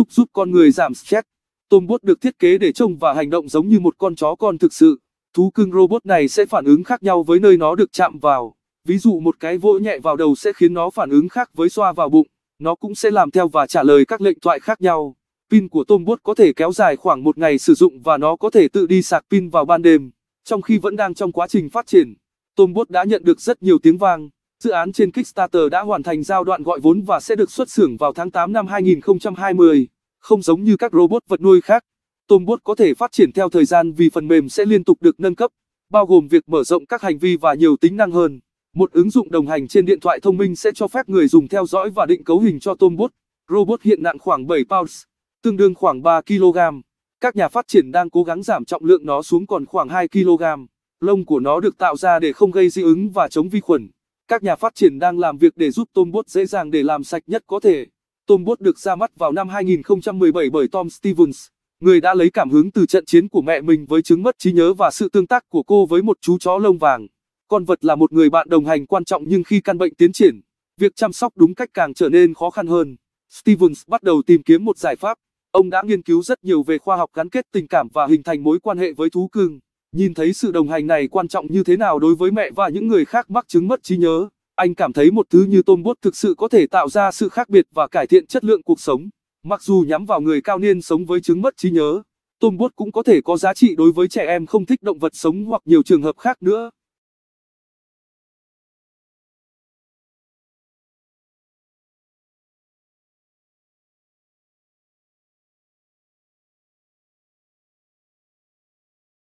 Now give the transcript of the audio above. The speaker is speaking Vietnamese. xúc giúp con người giảm stress. Tombot được thiết kế để trông và hành động giống như một con chó con thực sự. Thú cưng robot này sẽ phản ứng khác nhau với nơi nó được chạm vào. Ví dụ một cái vỗ nhẹ vào đầu sẽ khiến nó phản ứng khác với xoa vào bụng. Nó cũng sẽ làm theo và trả lời các lệnh thoại khác nhau. Pin của Tombot có thể kéo dài khoảng một ngày sử dụng và nó có thể tự đi sạc pin vào ban đêm. Trong khi vẫn đang trong quá trình phát triển, Tombot đã nhận được rất nhiều tiếng vang. Dự án trên Kickstarter đã hoàn thành giai đoạn gọi vốn và sẽ được xuất xưởng vào tháng 8 năm 2020. Không giống như các robot vật nuôi khác, Tombot có thể phát triển theo thời gian vì phần mềm sẽ liên tục được nâng cấp, bao gồm việc mở rộng các hành vi và nhiều tính năng hơn. Một ứng dụng đồng hành trên điện thoại thông minh sẽ cho phép người dùng theo dõi và định cấu hình cho Tombot. Robot hiện nặng khoảng 7 pounds, tương đương khoảng 3 kg. Các nhà phát triển đang cố gắng giảm trọng lượng nó xuống còn khoảng 2 kg. Lông của nó được tạo ra để không gây dị ứng và chống vi khuẩn. Các nhà phát triển đang làm việc để giúp Tombot dễ dàng để làm sạch nhất có thể. Tombot được ra mắt vào năm 2017 bởi Tom Stevens, người đã lấy cảm hứng từ trận chiến của mẹ mình với chứng mất trí nhớ và sự tương tác của cô với một chú chó lông vàng. Con vật là một người bạn đồng hành quan trọng, nhưng khi căn bệnh tiến triển, việc chăm sóc đúng cách càng trở nên khó khăn hơn. Stevens bắt đầu tìm kiếm một giải pháp. Ông đã nghiên cứu rất nhiều về khoa học gắn kết tình cảm và hình thành mối quan hệ với thú cưng. Nhìn thấy sự đồng hành này quan trọng như thế nào đối với mẹ và những người khác mắc chứng mất trí nhớ, anh cảm thấy một thứ như Tombot thực sự có thể tạo ra sự khác biệt và cải thiện chất lượng cuộc sống. Mặc dù nhắm vào người cao niên sống với chứng mất trí nhớ, Tombot cũng có thể có giá trị đối với trẻ em không thích động vật sống hoặc nhiều trường hợp khác nữa.